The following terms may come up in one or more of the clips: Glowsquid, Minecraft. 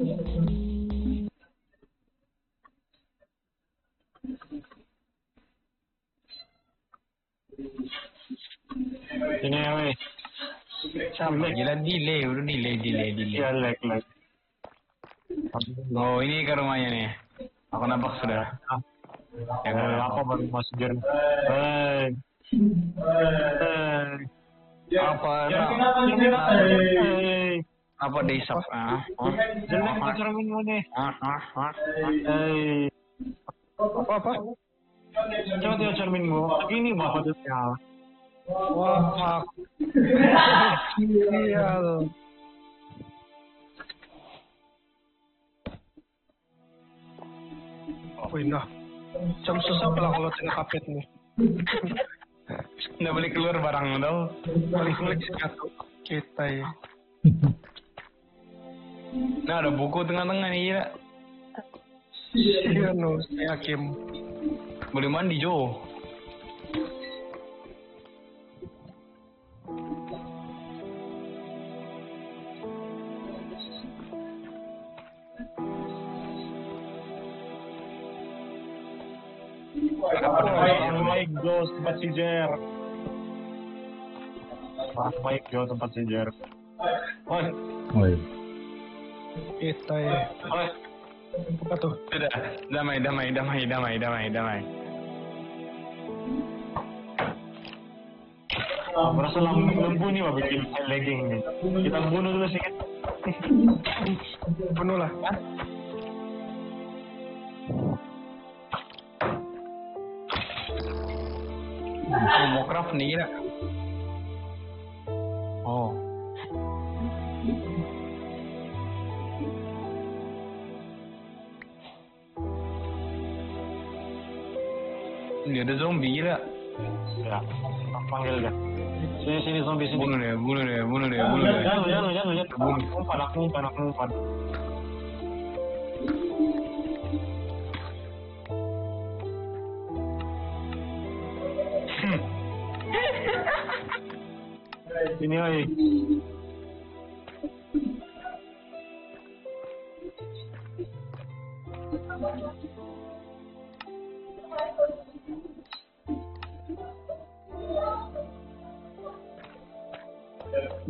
Sini weh. Sampai gila delay, udah delay. Ya lag. Oh, ini ke rumahnya nih. Aku nampak sudah. Ya aku baru masukin. Hei. Apa desa? Jelek keceraman mana? Apa? Coba tengok cermin gua. Ini mah hotelnya. Wah, iya loh. Oh indah. Jam susah lah kalau tengah kapit nih. Nggak boleh keluar barang dong. Boleh satu kita ya. Nah ada buku tengah-tengah nih ya. Iya no, saya Kim. Boleh mandi Jo. Tempat sejar. Baik Jo tempat sejar. Oi. Kita ya. Oi. Apa tuh? Sudah. Damai. Merasa lembu nih Pak bikin legging nih. Kita bunuh dulu sedikit. Bunuh lah. Minecraft nih ya. Oh. Ini ada zombie gila. Ya, panggil dia. Sini zombie sini. Bunuh deh. Jangan. Umpan. Ini oi.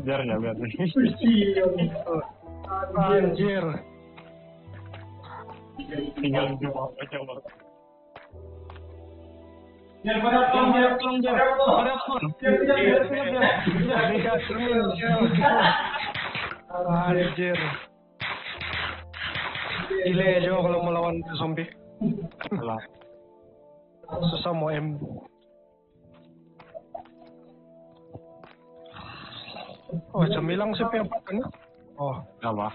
Biar. Anjir. Tinggal cuma coba. Delay aja kalau melawan zombie. Susah mau em. Oh, cemilang sih apa kan? Oh, enggak apa.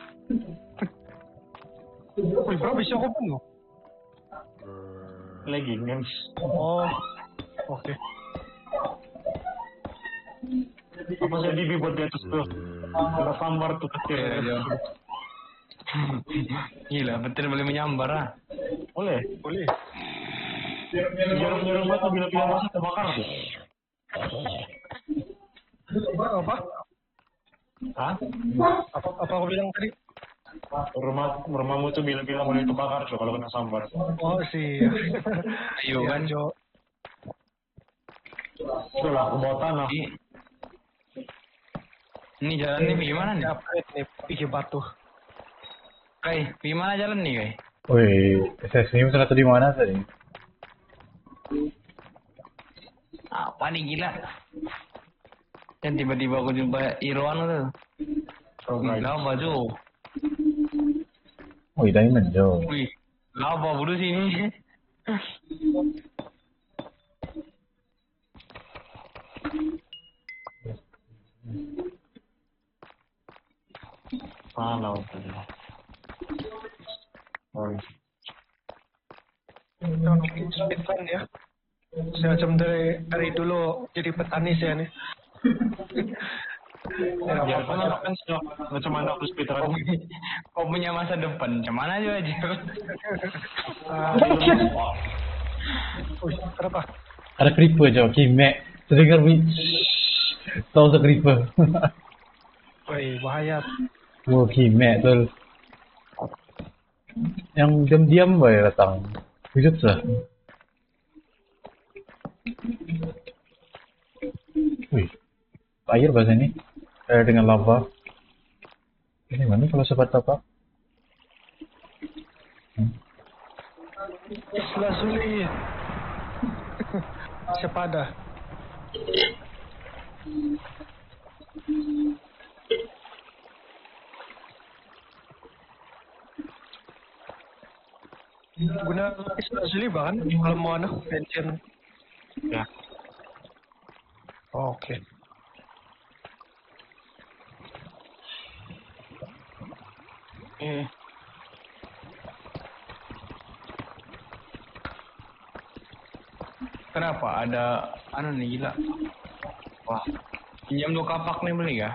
Wih, bro bisa kok pun. Lagi games. Oh. Oke. Apa jadi dibuat di atas tuh? Ada sambar tuh kecil. Gila, betul boleh menyambar ah. Boleh. Jarum-jarum batu bila-bila masih terbakar tuh. Apa? Hah? Apa aku bilang tadi? Rumahmu tuh bila-bila mulai terbakar tuh kalau kena sambar. Oh sih. Ayo kan Jo. Itulah aku bawa tanah. Ini jalan nih gimana nih? Upgrade nih pikir batu. Kai, gimana jalan nih Kai? Woi, sini misalnya tuh di mana tadi? Apa nih gila? Dan tiba-tiba aku jumpa Irwan tuh. Lama Jo. Wih, diamond Jo. Wih, lava bulu sini. Salah itu. Oi. Kita ya. Saya jam dari hari dulu jadi petani saya nih. Ya, kan sudah macam mana aku speedrun. Kau punya masa depan, macam mana aja. Kenapa? Ada creeper aja, Kimek. Terdengar bunyi. Tahu tak creeper? Woi, bahaya. Wah, Kimek betul. yang diam-diam baik datang wujud lah. Wih, air bahasa ini dengan lava. Ini mana kalau sobat apa? Selasuli, sepada. Guna selasuli bahan kalau mau anak pensiun. Ya. Oke. Kenapa ada anu nih gila? Wah, pinjam 2 kapak nih beli ya?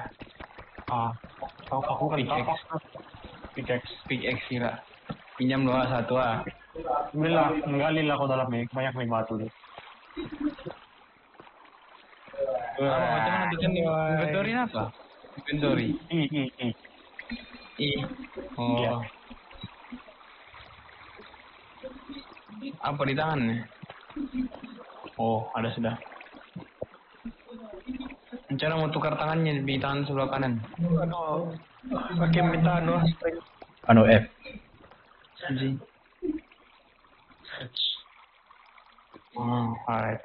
Ah, aku pickaxe gila. Pinjam 2 satu ah. Bila enggak lila kau dalamnya banyak nih batu deh. Macam mana bikin inventory apa? Inventory. Oh. Apa di tangannya? Oh, ada sudah. Cara mau tukar tangannya di tangan sebelah kanan. Pakai minta anu F. Anjing. Oh, alright.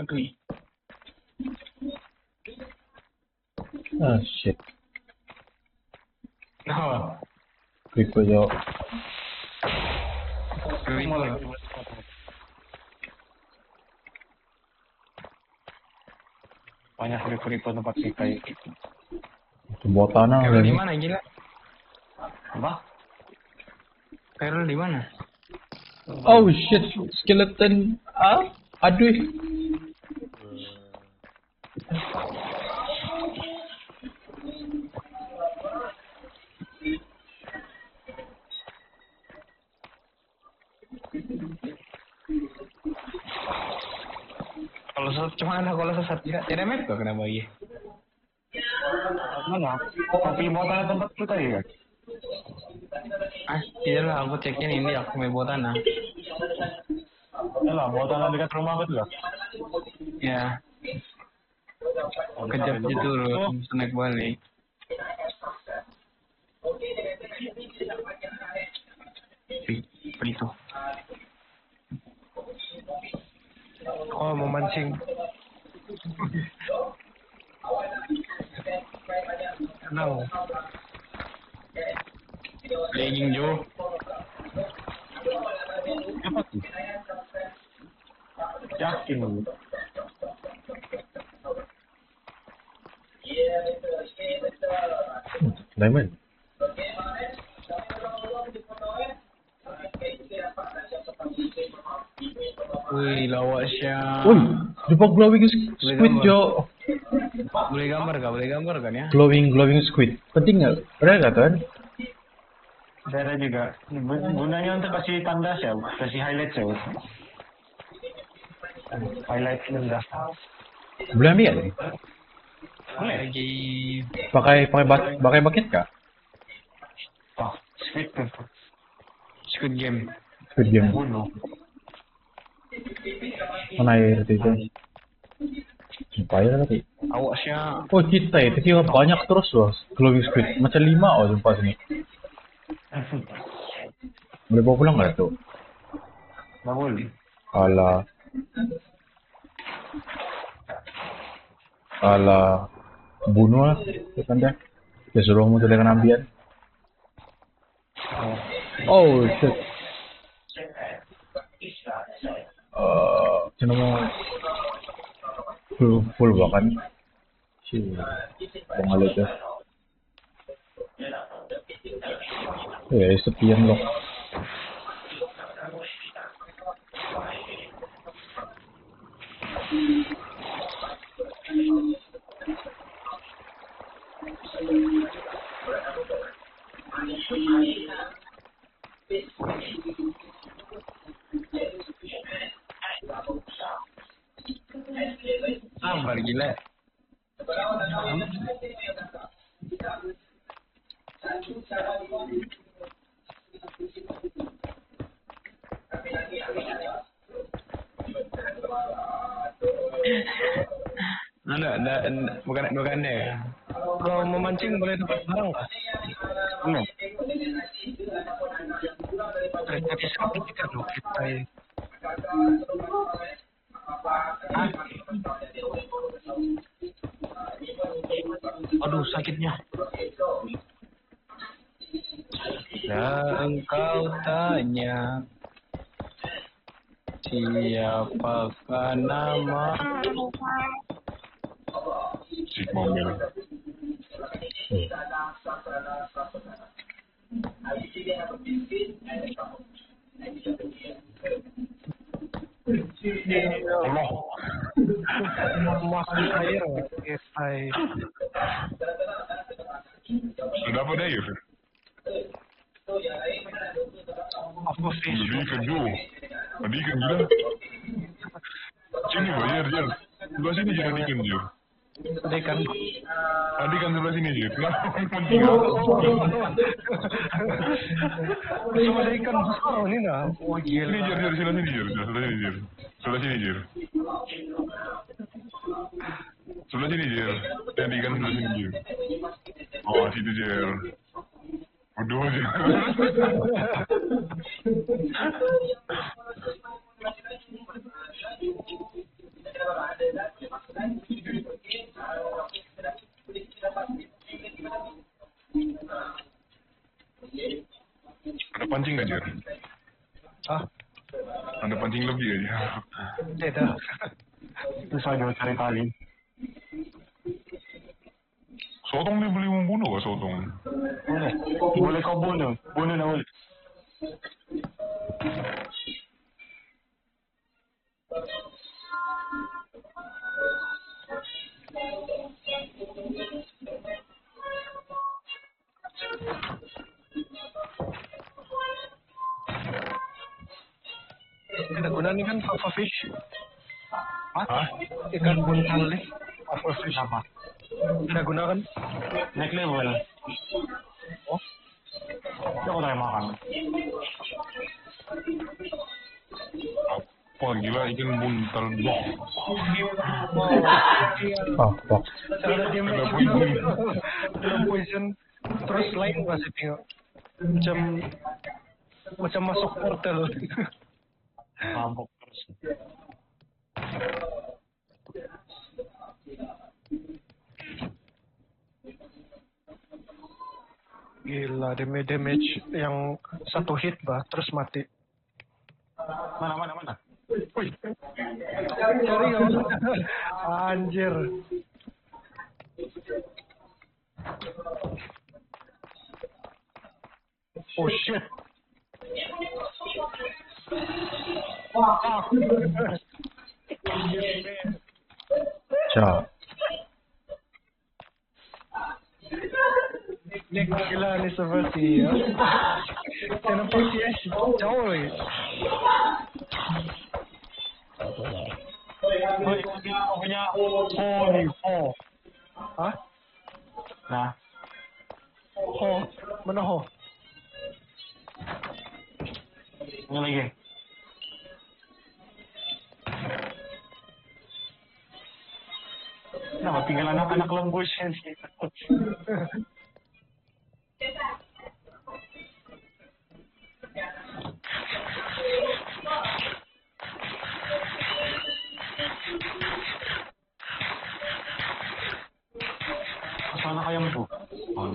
Agree. Ah, shit. No. Quick with your... Banyak keriput tempat kita itu. Buat tanah. Peril di mana gila? Apa? Peril di mana? Oh shit, skeleton. Ah, aduh. Kalau sesat cuman kalau sesat tidak remet kok kenapa iya? Mana? Kopi bawa tanah tempat kita ya? Ah, tidak lah, aku cekin ini aku mau bawa tanah. Yalah, bawa tanah dekat rumah betul lah. Ya. Kejap gitu loh, naik balik. Begitu. Oh, mau mancing. No. Playing Joe. Apa tuh? Yakin lu. Diamond. Wih, lawak siang. Wih, jumpa glowing squid, Jo. Boleh gambar kan ya? Glowing squid. Penting nggak? Ada nggak kan? Ada juga. Gunanya untuk kasih tanda ya, kasih highlight ya. Highlight enggak. Boleh ambil ya? Boleh. Pakai bucket kah? Oh, Squid game. Mana air itu? Jumpai lah tadi. Awasnya. Oh cita ya, tapi banyak terus loh. Glowing squid, macam 5 oh jumpa sini. Boleh bawa pulang nggak tuh? Nggak boleh. Alah, bunuh lah, tanda. Ya suruh kamu terlihat ambian. Oh shit. Cuma full bahkan Bangal aja. Eh, sepian loh. Sambar gila. Bukan deh. Kalau mau mancing boleh tempat barang nggak? Enggak. Tapi siapa kita dong kita? Ah. Aduh sakitnya. Nah engkau tanya siapakah nama? Mobil. Sudah apa daya? Apa sih? Jadi kedua, tadi kedua. Sini bayar dia, sebelah sini jadi kedua. Tadi kan sebelah sini aja. Cuma ada ikan besar ini nah. Ini jir, sebelah sini jir. Sebelah sini jir. Tadi ikan sebelah sini jir. Oh, situ jir. Bodoh jir. Ada pancing gak, Jer? Hah? Ada pancing lebih gak, Jer? Tidak. Itu saja cari tali. Sotong dibeli membunuh gak, Sotong? Boleh kau bunuh. Bunuh nak boleh. Kita guna ni kan puffer fish. Hah? Ikan buntal ni. Puffer fish apa? Kita gunakan next level. Oh, kita boleh makan. Wah gila ikan buntal boh. Boh. Poison. Terus lain rasanya. Macam masuk portal. Mabuk terus. Gila damage yang satu hit bah terus mati. Mana? Wih. Cari kawan. Anjir. Oh shit. Ciao. Nek gila ni seperti ya. Kenapa sih jauh ni? Punya ho. Hah? Nah. Ho, mana ho? Mana lagi? Nah, tinggal anak-anak lembus yang sih. Sana ayam tuh. Oh.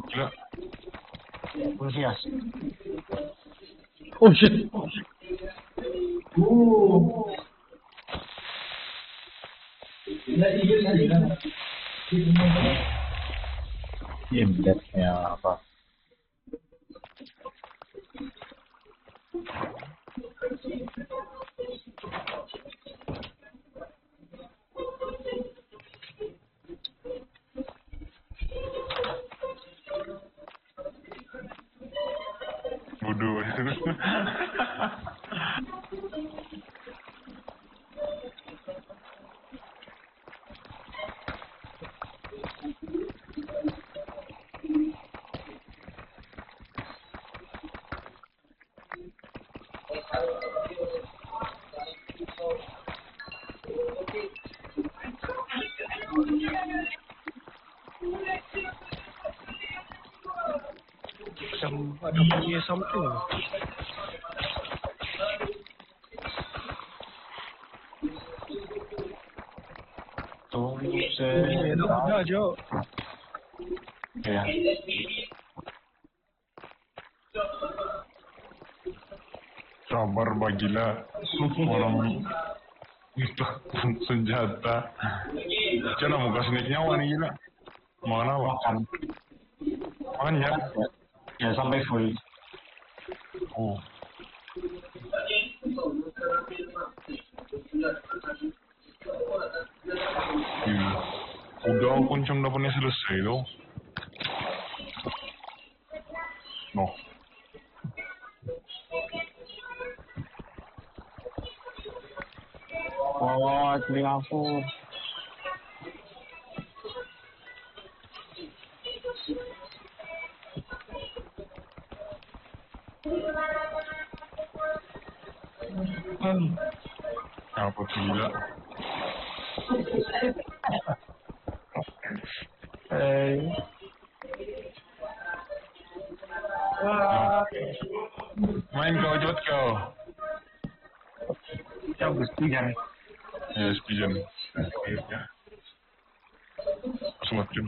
gila. Policías. Oh shit. Impact-nya apa? Bodoh itu. Ada punya something. Ya. Sabar bagilah orang kita senjata. Jangan mau kasih nyawa nih gila. Mana makan? Makan ya. Ya sampai full. Oh. Udah kuncung dapurnya selesai loh. No. Oh, telinga aku. Apa gila? Hey. Wah. Main kau jod kau. Kau berspijan. Ya spijan. Semacam.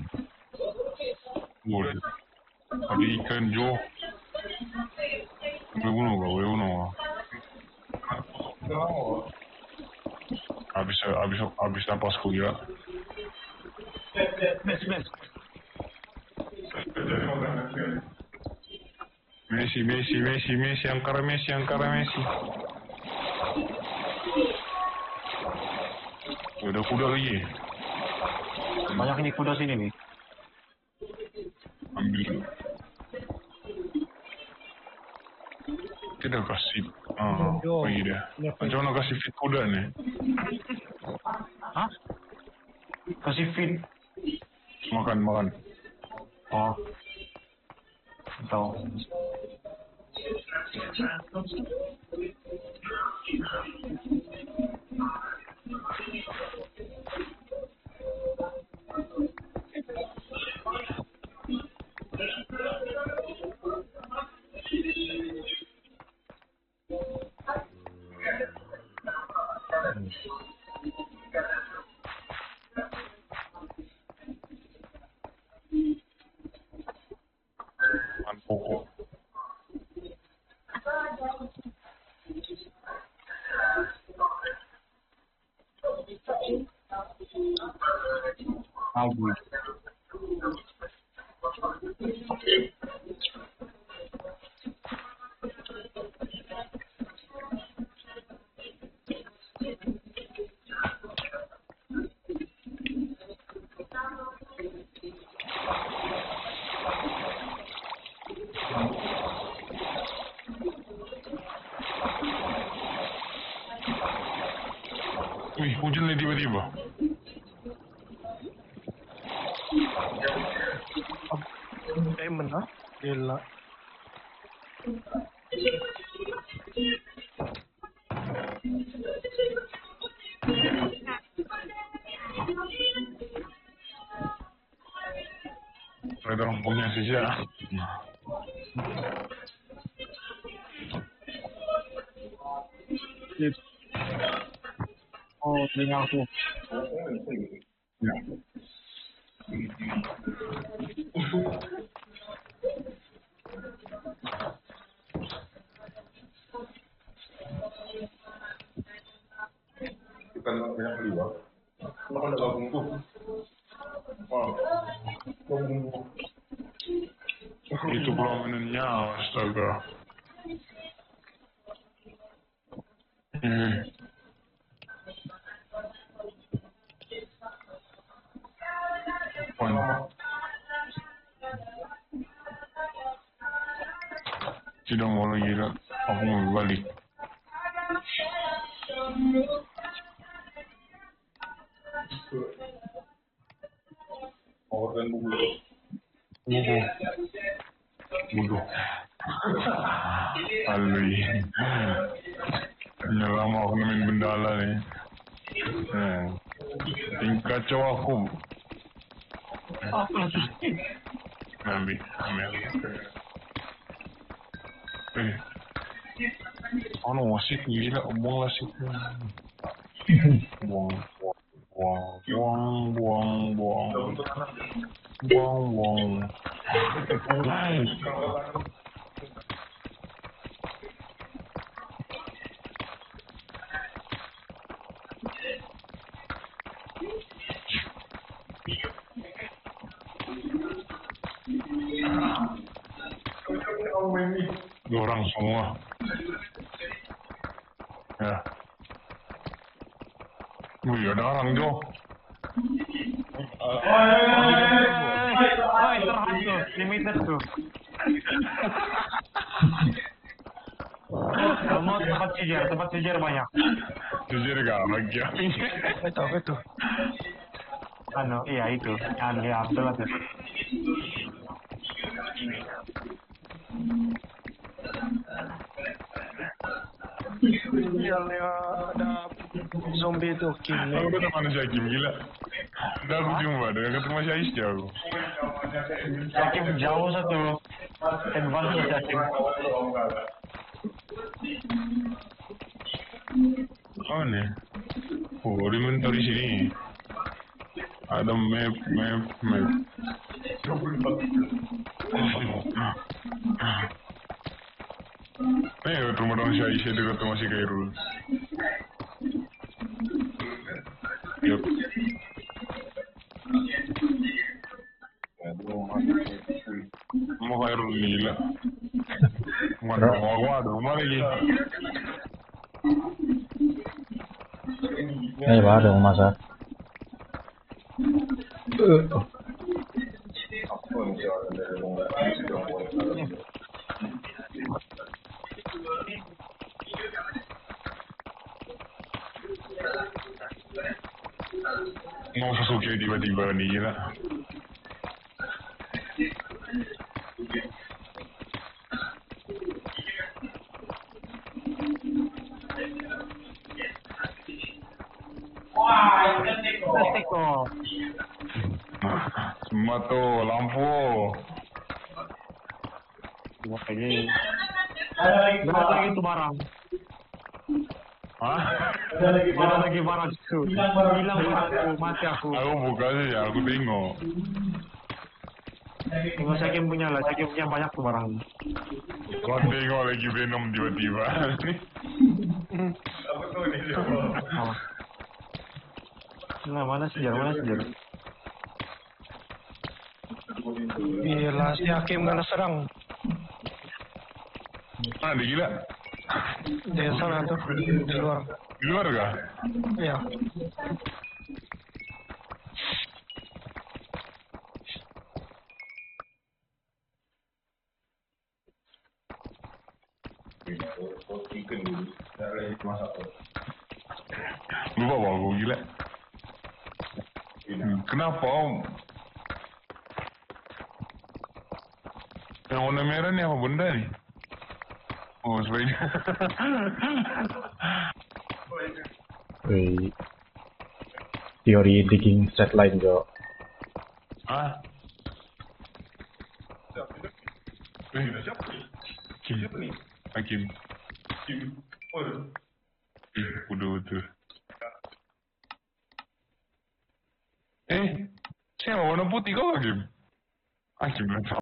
Boleh. Ada ikan jo. Boleh bunuh. Habis napasku gila. Messi angkara. Udah kuda lagi. Banyak nih kuda sini nih. Ambil. Tidak kasih. Pergi dah. Macam mana kasih fit kuda ni? Hah? Kasih fit? Makan. Oh. Tahu. Wih, hujan lagi tiba-tiba. Diamond, ha? Gila. Ada rombongnya saja. Oh, telinga aku. Ya. Astaga. Tidak mau lagi, aku mau balik. Orang bulu. Ini deh. Bulu. Alui. Ini lama aku main bendala nih. Tingkat cowok aku. Ambil. Oh no, wasit gila, buang wasitnya. Buang. Dorang semua. Ya. Wih, ada orang Jo. Oi, terhasil, limited tuh. Kamu tempat sejar banyak. Sejar gak lagi ya? Apa itu? Ano, iya itu. Aneh, abdul aja. Jalannya ada zombie itu Kim. Aku ketemu manusia Kim gila. Udah aku jumpa, udah ketemu manusia Isya aku. Kim jauh satu. Advance manusia Kim. Oh nih. Oh dimentor di sini. Ada map. Rumah orang Syaisyah itu ketemu si Kairul. Yuk. Mau Kairul gila. Rumah lagi. Ini baru rumah saya. Mau Sasuke tiba-tiba nih gila. Wah, teko. Semua tuh lampu. Cuma kayak berapa lagi tuh barang? Hah? Lagi barang itu. Hilang mati aku. Aku buka sih ya, aku bingung. Saya punya banyak tuh barang. Kau bingung lagi Venom tiba-tiba. Apa tuh ini? Nah, mana sejarah? Gila, si Hakim kena serang. Mana dia gila? Di sana tuh, di luar. Di luar kah? Iya. Lupa bawa gila. Kenapa Om? Yang warna merah nih apa benda nih? Oh, sebenarnya. Wait. Teori digging satellite jo. Ah. Siapa ni? Hakim. Udah tu. Siapa warna putih kau Hakim? Hakim macam.